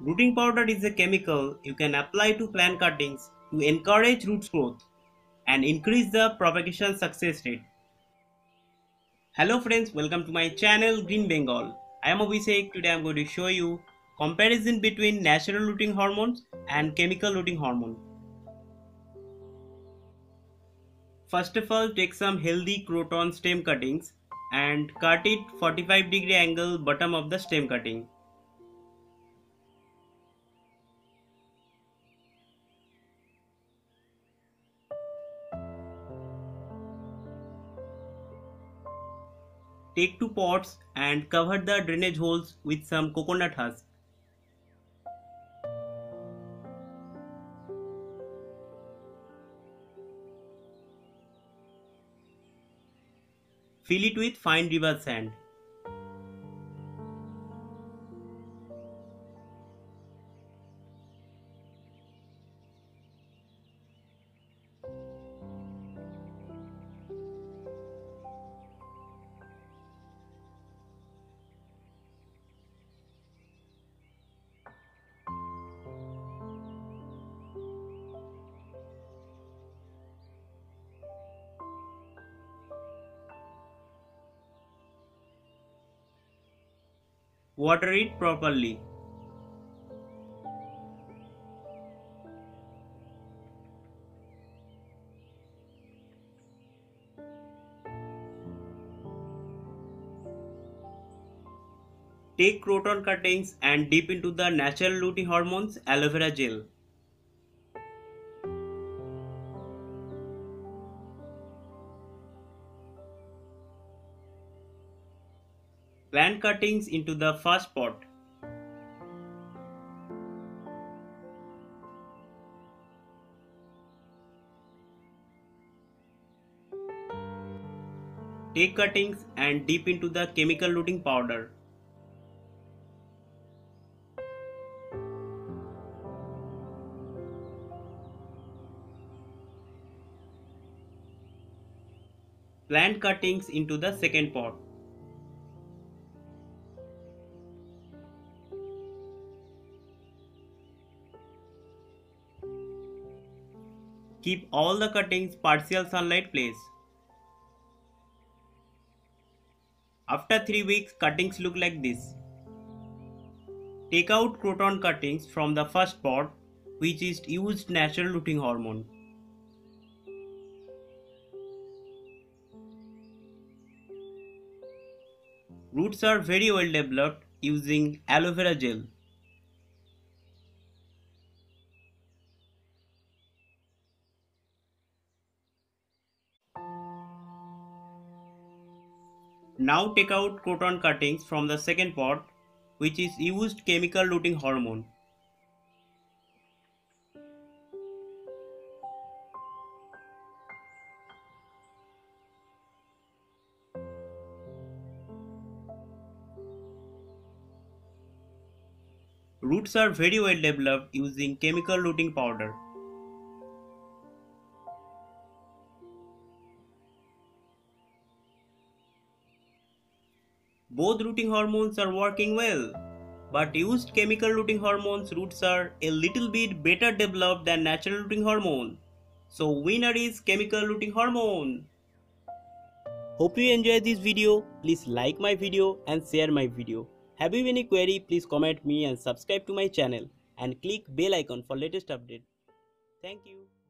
Rooting powder is a chemical you can apply to plant cuttings to encourage root growth and increase the propagation success rate. Hello friends, welcome to my channel Green Bengal. I am Abhishek. Today I am going to show you comparison between natural rooting hormones and chemical rooting hormone. First of all, take some healthy croton stem cuttings and cut it 45-degree angle bottom of the stem cutting. Take two pots and cover the drainage holes with some coconut husk. Fill it with fine river sand. Water it properly. Take croton cuttings and dip into the natural rooting hormones aloe vera gel. Plant cuttings into the first pot. Take cuttings and dip into the chemical rooting powder. Plant cuttings into the second pot. Keep all the cuttings partial sunlight place. After 3 weeks, cuttings look like this. Take out croton cuttings from the first pot, which is used natural rooting hormone. Roots are very well developed using aloe vera gel. Now take out croton cuttings from the second pot, which is used chemical rooting hormone. Roots are very well developed using chemical rooting powder. Both rooting hormones are working well, but used chemical rooting hormones roots are a little bit better developed than natural rooting hormone. So winner is chemical rooting hormone. Hope you enjoyed this video. Please like my video and share my video. Have you any query, please comment me and subscribe to my channel and click bell icon for latest update. Thank you.